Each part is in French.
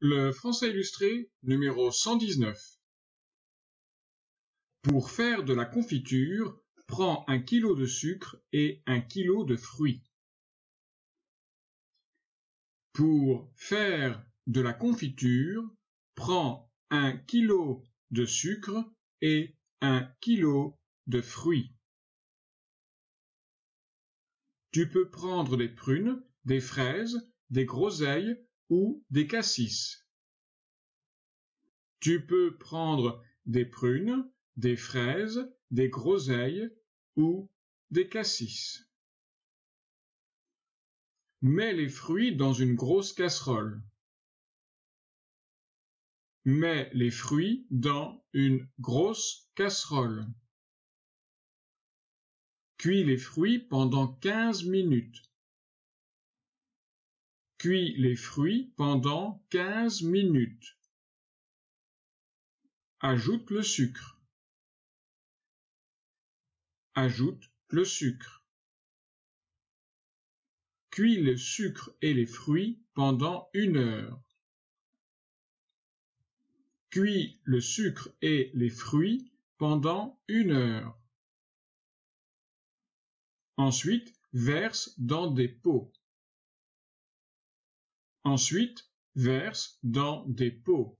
Le français illustré, numéro 119. Pour faire de la confiture, prends 1 kg de sucre et 1 kg de fruits. Pour faire de la confiture, prends 1 kg de sucre et 1 kg de fruits. Tu peux prendre des prunes, des fraises, des groseilles ou des cassis. Tu peux prendre des prunes, des fraises, des groseilles ou des cassis. Mets les fruits dans une grosse casserole. Mets les fruits dans une grosse casserole. Cuis les fruits pendant 15 minutes. Cuis les fruits pendant 15 minutes. Ajoute le sucre. Ajoute le sucre. Cuis le sucre et les fruits pendant 1 heure. Cuis le sucre et les fruits pendant 1 heure. Ensuite, verse dans des pots. Ensuite, verse dans des pots.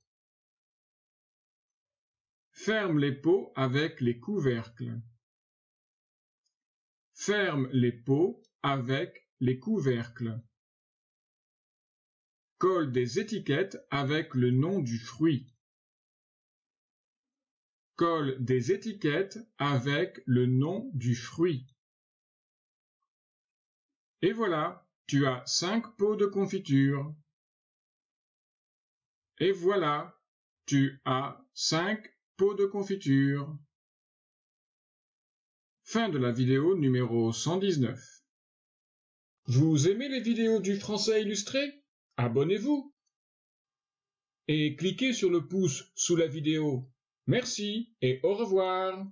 Ferme les pots avec les couvercles. Ferme les pots avec les couvercles. Colle des étiquettes avec le nom du fruit. Colle des étiquettes avec le nom du fruit. Et voilà! Tu as 5 pots de confiture. Et voilà, tu as 5 pots de confiture. Fin de la vidéo numéro 119. Vous aimez les vidéos du français illustré? Abonnez-vous et cliquez sur le pouce sous la vidéo. Merci et au revoir.